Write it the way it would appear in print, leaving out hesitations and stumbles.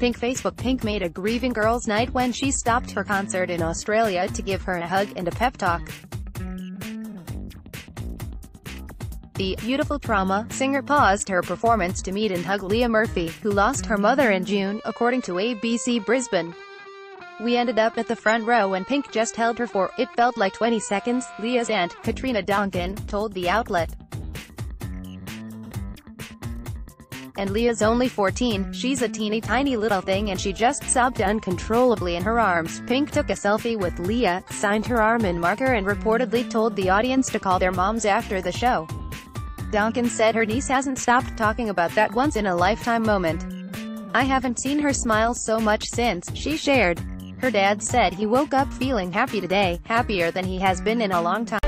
Pink Facebook. Pink made a grieving girls' night when she stopped her concert in Australia to give her a hug and a pep talk. The Beautiful Trauma singer paused her performance to meet and hug Leah Murphy, who lost her mother in June, according to ABC Brisbane. "We ended up at the front row and Pink just held her for, it felt like 20 seconds," Leah's aunt, Katrina Donkin, told the outlet. And Leah's only 14, she's a teeny tiny little thing and she just sobbed uncontrollably in her arms. Pink took a selfie with Leah, signed her arm in marker and reportedly told the audience to call their moms after the show. Donkin said her niece hasn't stopped talking about that once-in-a-lifetime moment. "I haven't seen her smile so much since," she shared. Her dad said he woke up feeling happy today, happier than he has been in a long time.